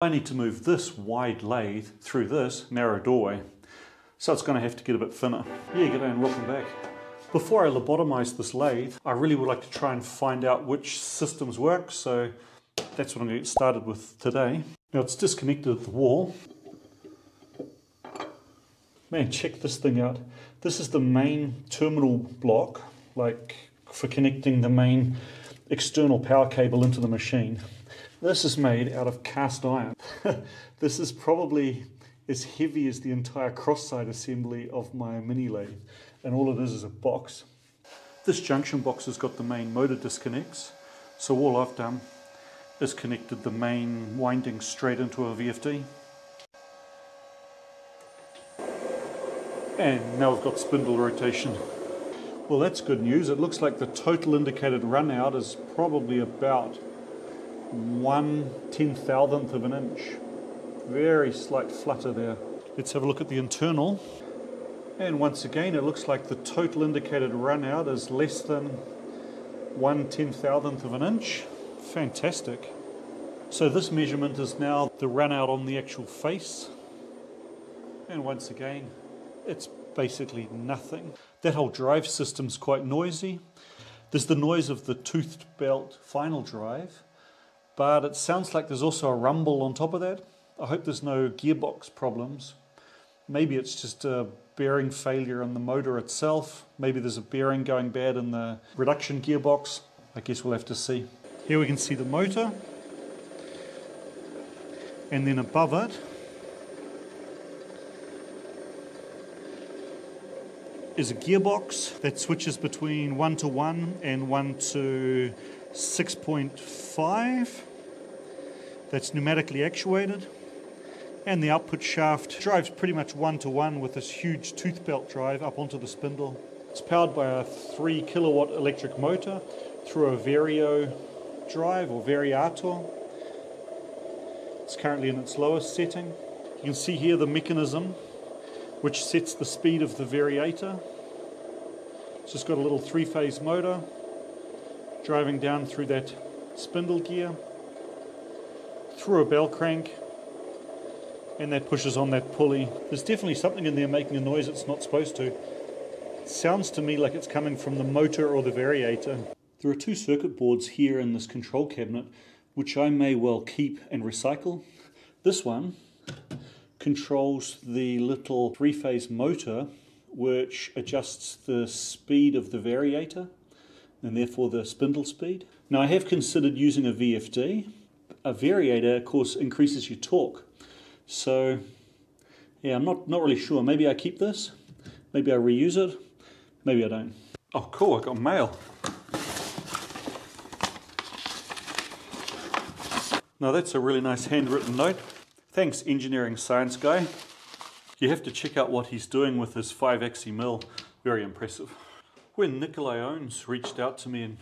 I need to move this wide lathe through this narrow doorway, so it's going to have to get a bit thinner. Yeah, g'day and welcome back. Before I lobotomise this lathe, I really would like to try and find out which systems work, so that's what I'm going to get started with today. Now it's disconnected at the wall. Man, check this thing out. This is the main terminal block, like for connecting the main external power cable into the machine. This is made out of cast iron. This is probably as heavy as the entire cross-side assembly of my mini lathe, and all it is a box. This junction box has got the main motor disconnects, so all I've done is connected the main winding straight into a VFD. And now we've got spindle rotation. Well, that's good news. It looks like the total indicated run out is probably about 1/10,000th of an inch. Very slight flutter there. Let's have a look at the internal. And once again, it looks like the total indicated run out is less than 1/10,000th of an inch. Fantastic. So this measurement is now the run out on the actual face. And once again, it's basically nothing. That whole drive system's quite noisy. There's the noise of the toothed belt final drive, but it sounds like there's also a rumble on top of that. I hope there's no gearbox problems. Maybe it's just a bearing failure in the motor itself. Maybe there's a bearing going bad in the reduction gearbox. I guess we'll have to see. Here we can see the motor. And then above it, is a gearbox that switches between 1 to 1 and 1 to 6.5. That's pneumatically actuated, and the output shaft drives pretty much 1 to 1 with this huge tooth belt drive up onto the spindle. It's powered by a 3 kilowatt electric motor through a Vario drive or Variator. It's currently in its lowest setting. You can see here the mechanism which sets the speed of the variator. It's just got a little 3-phase motor driving down through that spindle gear, through a bell crank, and that pushes on that pulley. There's definitely something in there making a noise it's not supposed to. It sounds to me like it's coming from the motor or the variator. There are 2 circuit boards here in this control cabinet, which I may well keep and recycle. This one controls the little 3-phase motor, which adjusts the speed of the variator and therefore the spindle speed. Now I have considered using a VFD. A variator, of course, increases your torque. So yeah, I'm not really sure. Maybe I keep this, maybe I reuse it, maybe I don't. Oh cool, I got mail. Now that's a really nice handwritten note. Thanks, Engineering Science guy. You have to check out what he's doing with his 5-axis mill. Very impressive. When Nikolai Owens reached out to me and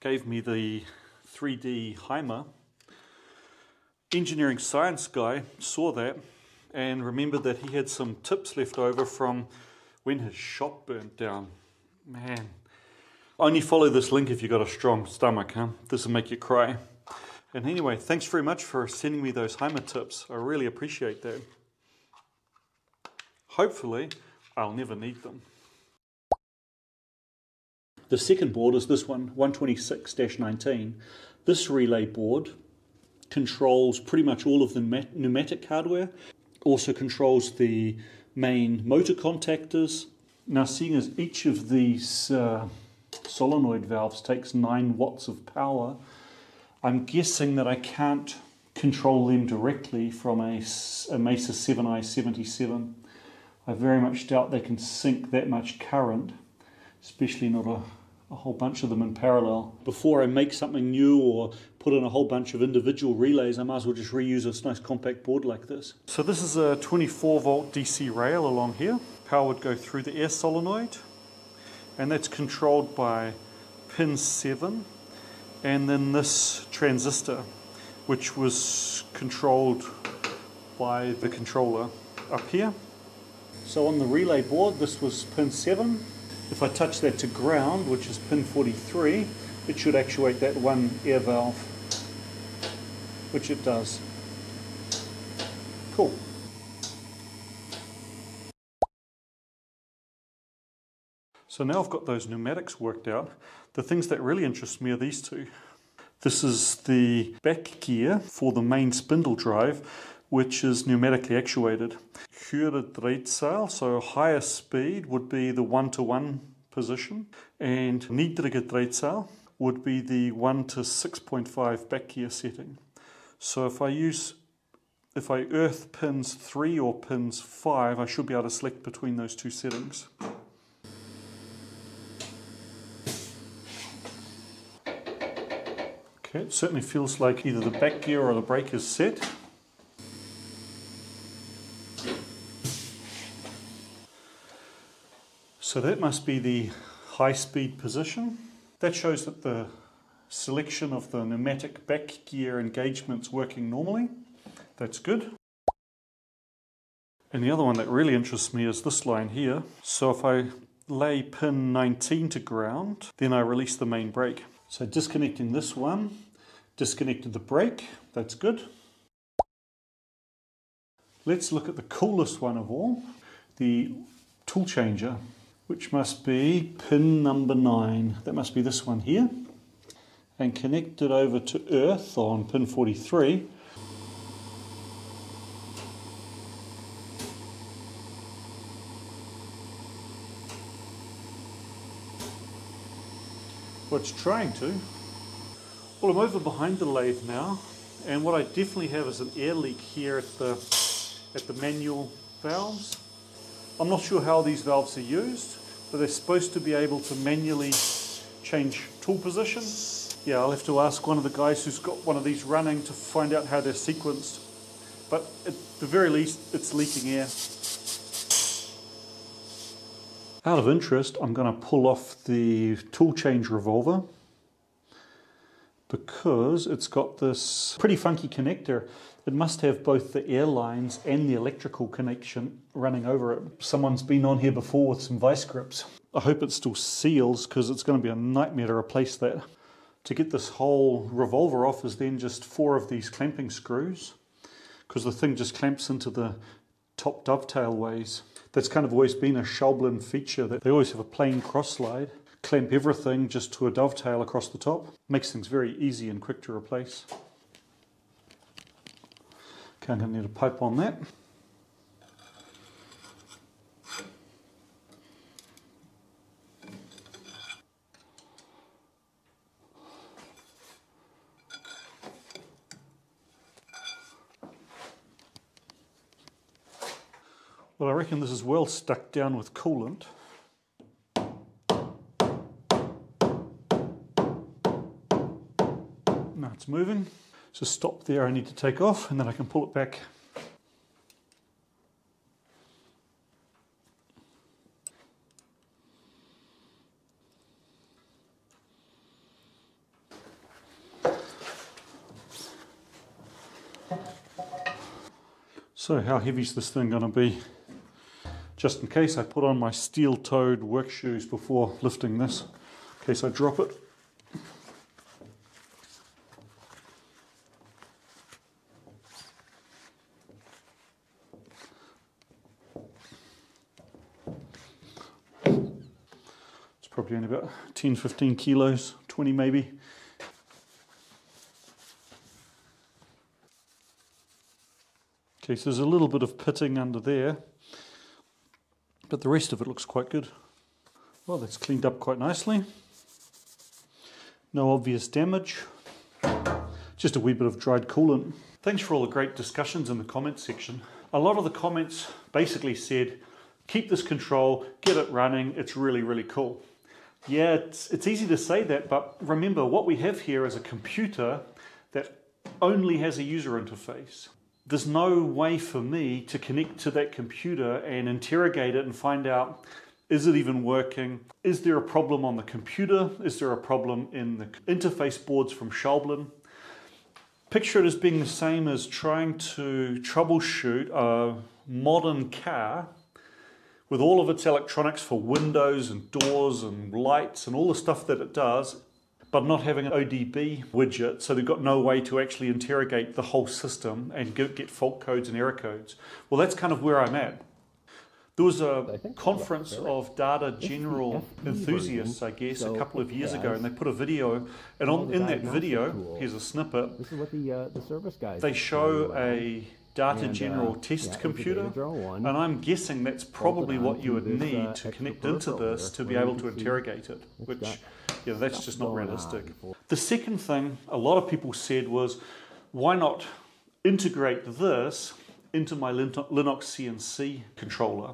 gave me the 3D Haimer, Engineering Science guy saw that and remembered that he had some tips left over from when his shop burnt down. Man, only follow this link if you've got a strong stomach, huh? This will make you cry. And anyway, thanks very much for sending me those Haimer tips. I really appreciate that. Hopefully, I'll never need them. The second board is this one, 126-19. This relay board controls pretty much all of the pneumatic hardware. Also controls the main motor contactors. Now, seeing as each of these solenoid valves takes 9 watts of power, I'm guessing that I can't control them directly from a Mesa 7i77. I very much doubt they can sink that much current, especially not a whole bunch of them in parallel. Before I make something new or put in a whole bunch of individual relays, I might as well just reuse this nice compact board like this. So this is a 24-volt DC rail along here. Power would go through the air solenoid, and that's controlled by pin 7. And then this transistor, which was controlled by the controller up here. So on the relay board, this was pin 7. If I touch that to ground, which is pin 43, it should actuate that one air valve, which it does. Cool. So now I've got those pneumatics worked out. The things that really interest me are these two. This is the back gear for the main spindle drive, which is pneumatically actuated. Höhere Drehzahl, so higher speed, would be the 1-to-1 position, and niedrige Drehzahl would be the 1-to-6.5 back gear setting. So if I earth pins 3 or pins 5, I should be able to select between those two settings. Okay, it certainly feels like either the back gear or the brake is set. So that must be the high speed position. That shows that the selection of the pneumatic back gear engagement's working normally. That's good. And the other one that really interests me is this line here. So if I lay pin 19 to ground, then I release the main brake. So disconnecting this one, disconnected the brake, that's good. Let's look at the coolest one of all, the tool changer, which must be pin number 9. That must be this one here. And connect it over to earth on pin 43. Well, it's trying to. Well, I'm over behind the lathe now, and what I definitely have is an air leak here at the manual valves. I'm not sure how these valves are used, but they're supposed to be able to manually change tool position. Yeah, I'll have to ask one of the guys who's got one of these running to find out how they're sequenced. But at the very least, it's leaking air. Out of interest, I'm going to pull off the tool change revolver because it's got this pretty funky connector. It must have both the air lines and the electrical connection running over it. Someone's been on here before with some vice grips. I hope it still seals because it's going to be a nightmare to replace that. To get this whole revolver off is then just 4 of these clamping screws because the thing just clamps into the top dovetail ways. That's kind of always been a Schaublin feature, that they always have a plain cross slide, clamp everything just to a dovetail across the top. Makes things very easy and quick to replace. Okay, I'm going to need a pipe on that. Well, I reckon this is well stuck down with coolant. Now it's moving. So stop there, I need to take off and then I can pull it back. So how heavy is this thing going to be? Just in case I put on my steel-toed work shoes before lifting this, in case I drop it. It's probably only about 10, 15 kilos, 20 maybe. Okay, so there's a little bit of pitting under there. But the rest of it looks quite good. Well, that's cleaned up quite nicely. No obvious damage. Just a wee bit of dried coolant. Thanks for all the great discussions in the comments section. A lot of the comments basically said, keep this control, get it running, it's really, really cool. Yeah, it's easy to say that, but remember what we have here is a computer that only has a user interface. There's no way for me to connect to that computer and interrogate it and find out, is it even working? Is there a problem on the computer? Is there a problem in the interface boards from Schaublin? Picture it as being the same as trying to troubleshoot a modern car with all of its electronics for windows and doors and lights and all the stuff that it does, but not having an ODB widget, so they've got no way to actually interrogate the whole system and get fault codes and error codes. Well, that's kind of where I'm at. There was a conference of Data General enthusiasts, I guess, a couple of years ago, and they put a video, and in that video, here's a snippet, they show a Data General test computer, and I'm guessing that's probably what you would need to connect into this to be able to interrogate it, which, you know, that's just not realistic. The second thing a lot of people said was, why not integrate this into my Linux CNC controller?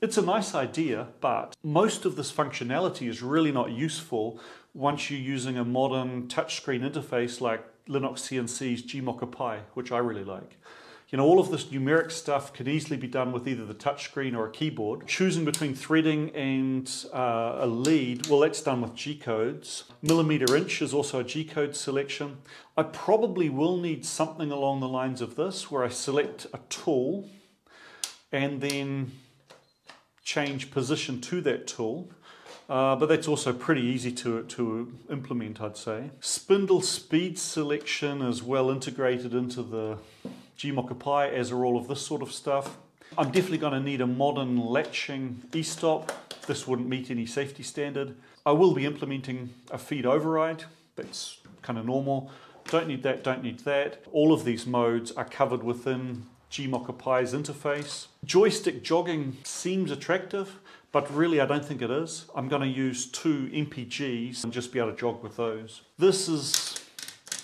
It's a nice idea, but most of this functionality is really not useful once you're using a modern touchscreen interface like Linux CNC's Gmoccapy, which I really like. You know, all of this numeric stuff can easily be done with either the touchscreen or a keyboard. Choosing between threading and a lead, well, that's done with G-codes. Millimeter inch is also a G-code selection. I probably will need something along the lines of this, where I select a tool and then change position to that tool, but that's also pretty easy to implement, I'd say. Spindle speed selection is well integrated into the Gmoccapy, as are all of this sort of stuff. I'm definitely going to need a modern latching e-stop. This wouldn't meet any safety standard. I will be implementing a feed override. That's kind of normal. Don't need that, don't need that. All of these modes are covered within Gmoccapy's interface. Joystick jogging seems attractive, but really I don't think it is. I'm going to use 2 MPGs and just be able to jog with those. This is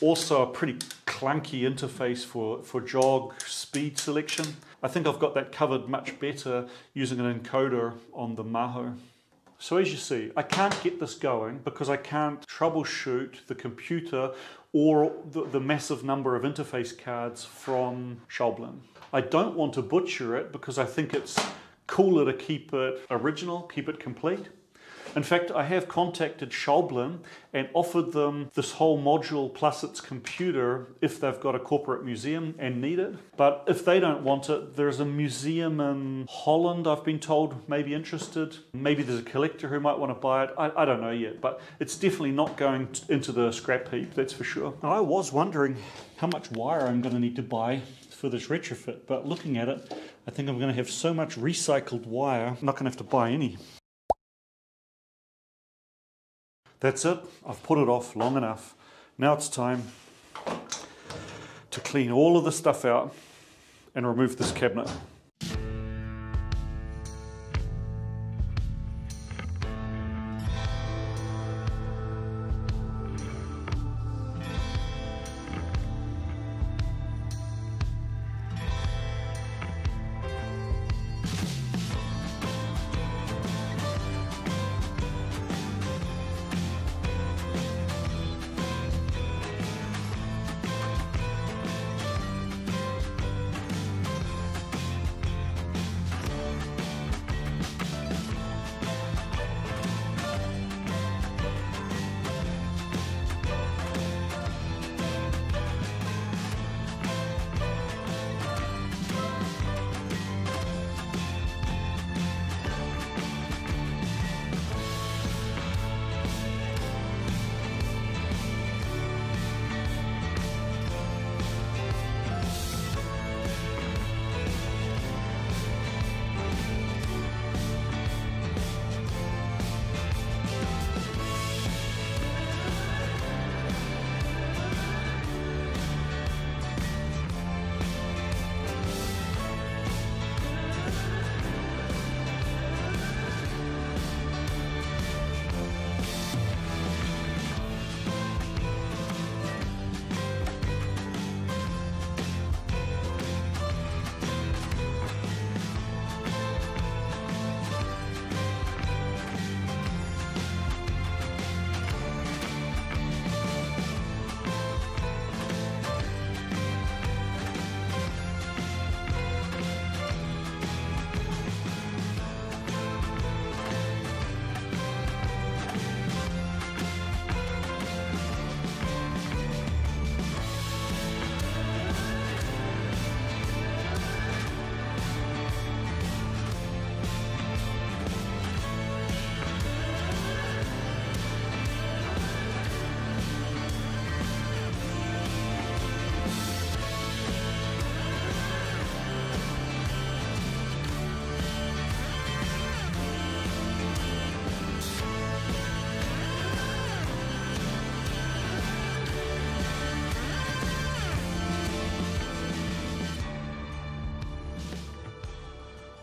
also a pretty clunky interface for jog speed selection. I think I've got that covered much better using an encoder on the Maho. So as you see, I can't get this going because I can't troubleshoot the computer or the massive number of interface cards from Schaublin. I don't want to butcher it because I think it's cooler to keep it original, keep it complete. In fact, I have contacted Schaublin and offered them this whole module plus its computer if they've got a corporate museum and need it. But if they don't want it, there's a museum in Holland, I've been told, may be interested. Maybe there's a collector who might want to buy it. I don't know yet, but it's definitely not going into the scrap heap, that's for sure. And I was wondering how much wire I'm going to need to buy for this retrofit, but looking at it, I think I'm going to have so much recycled wire, I'm not going to have to buy any. That's it, I've put it off long enough. Now it's time to clean all of the stuff out and remove this cabinet.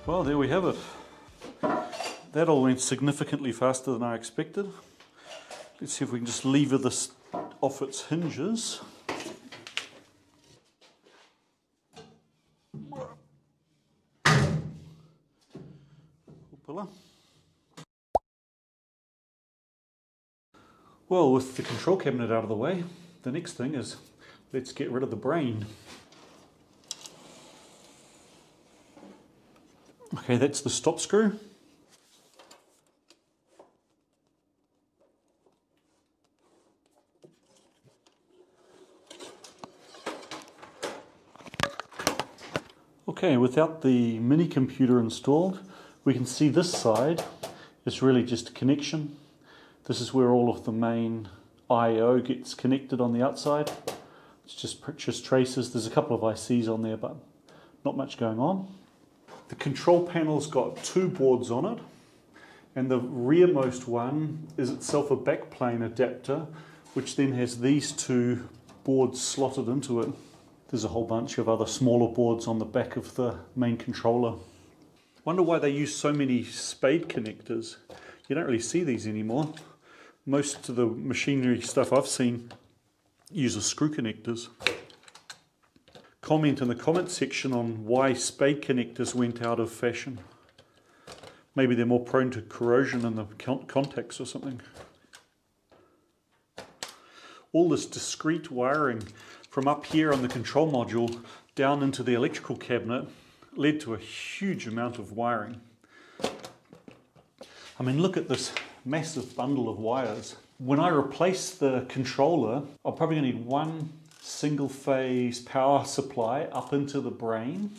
Well, there we have it. That all went significantly faster than I expected. Let's see if we can just lever this off its hinges. Well, with the control cabinet out of the way, the next thing is let's get rid of the brain. Okay, that's the stop screw. Okay, without the mini computer installed, we can see this side is really just a connection. This is where all of the main I/O gets connected on the outside. It's just purchase traces. There's a couple of ICs on there, but not much going on. The control panel's got two boards on it, and the rearmost one is itself a backplane adapter, which then has these two boards slotted into it. There's a whole bunch of other smaller boards on the back of the main controller. Wonder why they use so many spade connectors. You don't really see these anymore. Most of the machinery stuff I've seen uses screw connectors. Comment in the comment section on why spade connectors went out of fashion. Maybe they're more prone to corrosion in the contacts or something. All this discrete wiring from up here on the control module down into the electrical cabinet led to a huge amount of wiring. I mean, look at this massive bundle of wires. When I replace the controller, I'm probably going to need one single phase power supply up into the brain.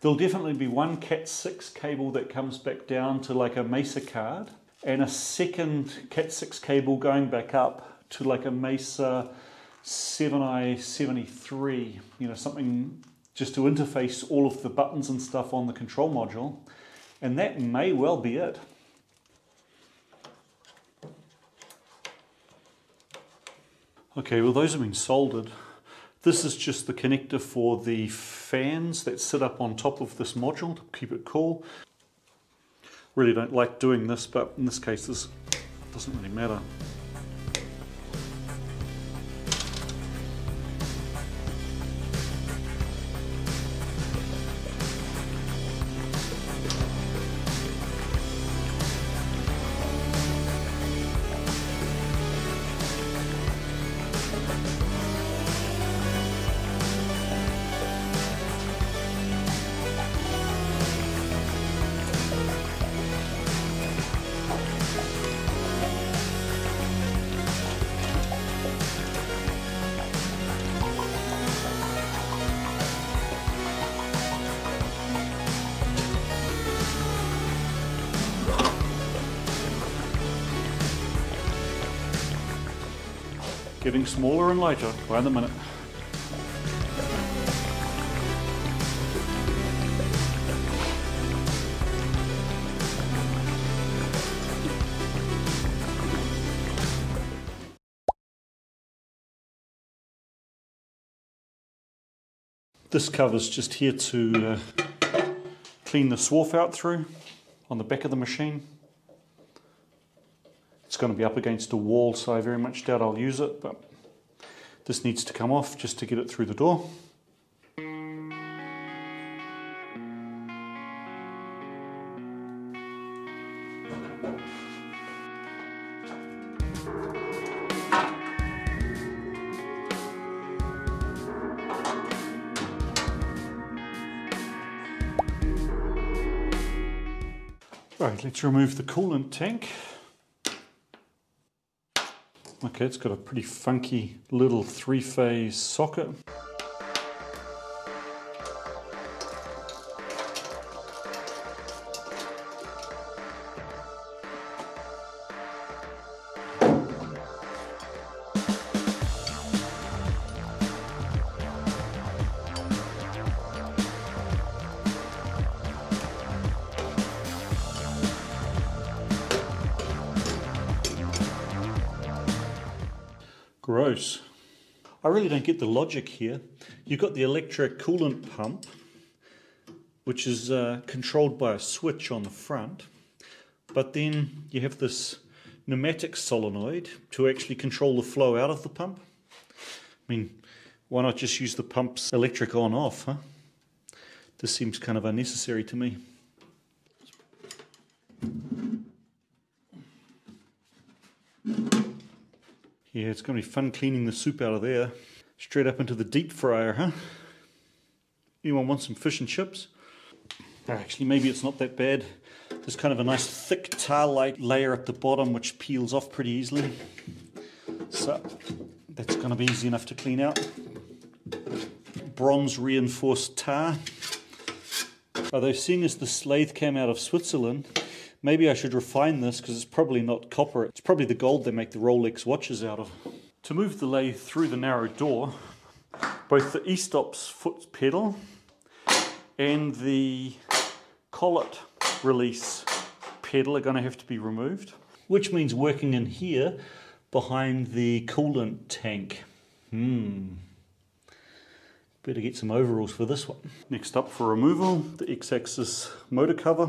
There'll definitely be one CAT6 cable that comes back down to like a Mesa card, and a second CAT6 cable going back up to like a Mesa 7i73, you know, something just to interface all of the buttons and stuff on the control module, and that may well be it. Okay, well those have been soldered. This is just the connector for the fans that sit up on top of this module to keep it cool. Really don't like doing this, but in this case this doesn't really matter. Getting smaller and lighter by the minute. This cover's just here to clean the swarf out through on the back of the machine. It's going to be up against a wall, so I very much doubt I'll use it, but this needs to come off just to get it through the door. Right, let's remove the coolant tank. Okay, it's got a pretty funky little three-phase socket. Gross. I really don't get the logic here. You've got the electric coolant pump which is controlled by a switch on the front, but then you have this pneumatic solenoid to actually control the flow out of the pump. I mean, why not just use the pump's electric on-off, huh? This seems kind of unnecessary to me. Yeah, it's going to be fun cleaning the soup out of there. Straight up into the deep fryer, huh? Anyone want some fish and chips? Actually, maybe it's not that bad. There's kind of a nice thick tar-like layer at the bottom which peels off pretty easily. So that's going to be easy enough to clean out. Bronze reinforced tar. Although seeing as the lathe came out of Switzerland, maybe I should refine this because it's probably not copper. It's probably the gold they make the Rolex watches out of. To move the lathe through the narrow door, both the e-stop's foot pedal and the collet release pedal are going to have to be removed, which means working in here behind the coolant tank. Better get some overalls for this one. Next up for removal, the X-axis motor cover.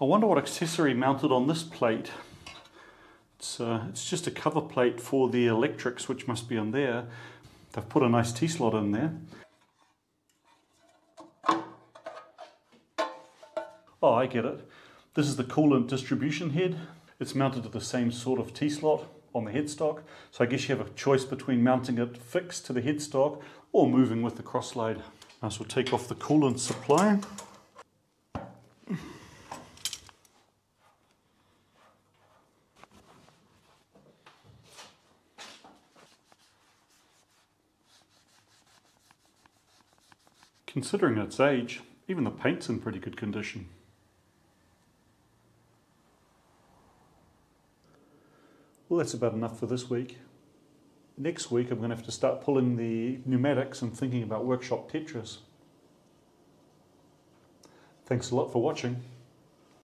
I wonder what accessory mounted on this plate. It's just a cover plate for the electrics, which must be on there. They've put a nice T-slot in there. Oh, I get it. This is the coolant distribution head. It's mounted to the same sort of T-slot on the headstock. So I guess you have a choice between mounting it fixed to the headstock or moving with the cross-slide. Now, so we'll take off the coolant supply. Considering its age, even the paint's in pretty good condition. Well, that's about enough for this week. Next week I'm going to have to start pulling the pneumatics and thinking about workshop Tetris. Thanks a lot for watching.